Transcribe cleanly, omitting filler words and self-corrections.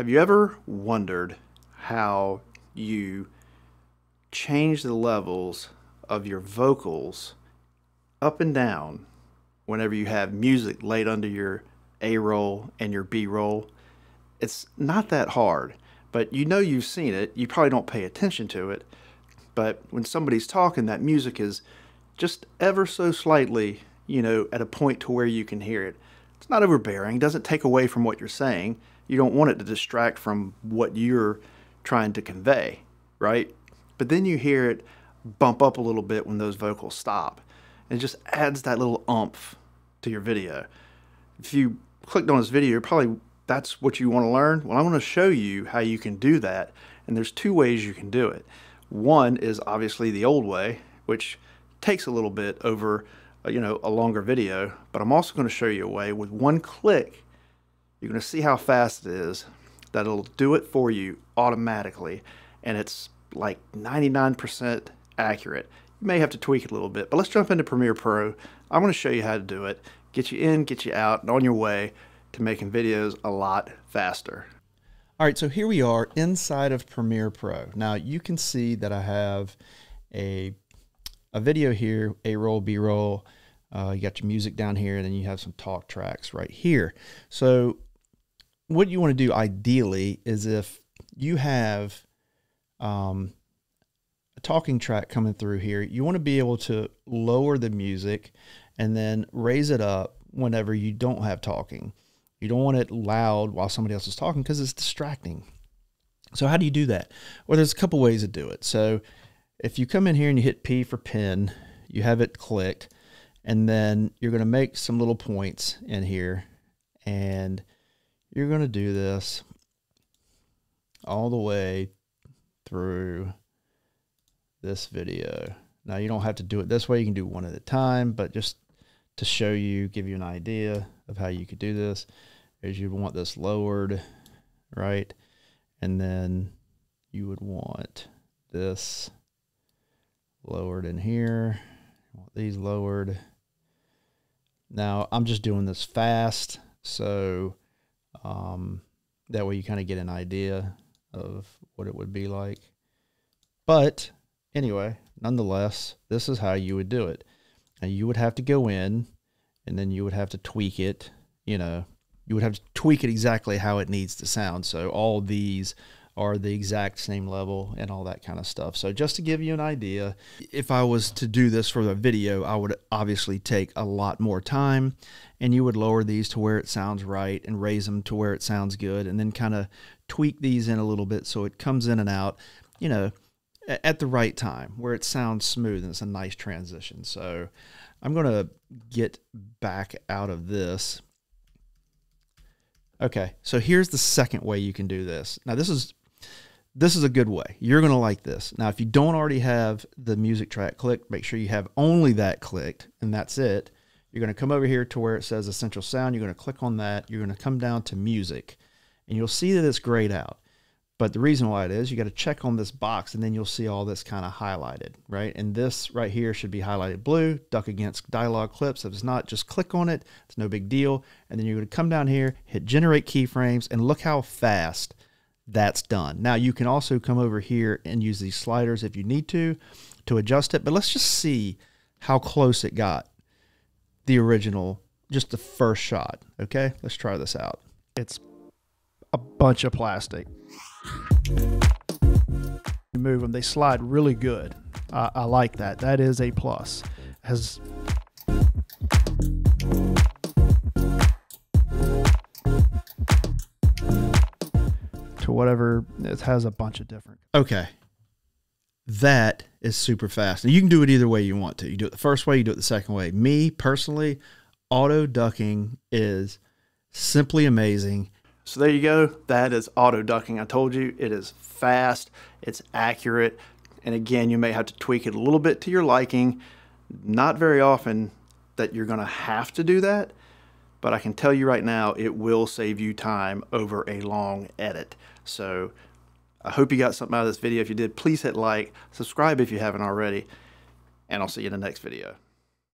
Have you ever wondered how you change the levels of your vocals up and down whenever you have music laid under your A-roll and your B-roll? It's not that hard, but you know you've seen it. You probably don't pay attention to it, but when somebody's talking, that music is just ever so slightly, you know, at a point to where you can hear it. It's not overbearing, doesn't take away from what you're saying. You don't want it to distract from what you're trying to convey, right? But then you hear it bump up a little bit when those vocals stop. And it just adds that little oomph to your video. If you clicked on this video, probably that's what you want to learn. Well, I want to show you how you can do that. And there's two ways you can do it. One is obviously the old way, which takes a little bit over, you know, a longer video. But I'm also going to show you a way with one click. You're going to see how fast it is, that it'll do it for you automatically, and it's like 99% accurate. You may have to tweak it a little bit, but let's jump into Premiere Pro. I'm going to show you how to do it, get you in, get you out, and on your way to making videos a lot faster. All right, so here we are inside of Premiere Pro. Now you can see that I have a video here, A-roll, B-roll. You got your music down here, and then you have some talk tracks right here. So what you want to do ideally is if you have a talking track coming through here, you want to be able to lower the music and then raise it up whenever you don't have talking. You don't want it loud while somebody else is talking because it's distracting. So how do you do that? Well, there's a couple ways to do it. So if you come in here and you hit P for pin, you have it clicked, and then you're going to make some little points in here, and you're going to do this all the way through this video. Now you don't have to do it this way. You can do one at a time, but just to show you, give you an idea of how you could do this is you'd want this lowered, right? And then you would want this lowered in here. You want these lowered. Now I'm just doing this fast. So, that way you kind of get an idea of what it would be like. But anyway, nonetheless, this is how you would do it. And you would have to go in, and then you would have to tweak it. You know, you would have to tweak it exactly how it needs to sound. So all these are the exact same level and all that kind of stuff. So just to give you an idea, if I was to do this for the video, I would obviously take a lot more time, and you would lower these to where it sounds right and raise them to where it sounds good, and then kind of tweak these in a little bit so it comes in and out, you know, at the right time where it sounds smooth and it's a nice transition. So I'm going to get back out of this. Okay, so here's the second way you can do this. Now this is a good way. You're going to like this. Now, if you don't already have the music track clicked, make sure you have only that clicked, and that's it. You're going to come over here to where it says Essential Sound. You're going to click on that. You're going to come down to Music, and you'll see that it's grayed out. But the reason why it is, you got to check on this box, and then you'll see all this kind of highlighted, right? And this right here should be highlighted blue. Duck against dialogue clips. If it's not, just click on it. It's no big deal. And then you're going to come down here, hit Generate Keyframes, and look how fast that's done. Now you can also come over here and use these sliders if you need to adjust it, but let's just see how close it got the original, just the first shot. Okay, let's try this out. It's a bunch of plastic. You move them, they slide really good. I like that. That is a plus. Has whatever, it has a bunch of different. Okay, that is super fast, and you can do it either way you want to. You do it the first way, you do it the second way. Me personally, auto ducking is simply amazing. So there you go. That is auto ducking. I told you, it is fast, it's accurate, and again, you may have to tweak it a little bit to your liking. Not very often that you're gonna have to do that, but I can tell you right now, it will save you time over a long edit. So I hope you got something out of this video. If you did, please hit like, subscribe if you haven't already, and I'll see you in the next video.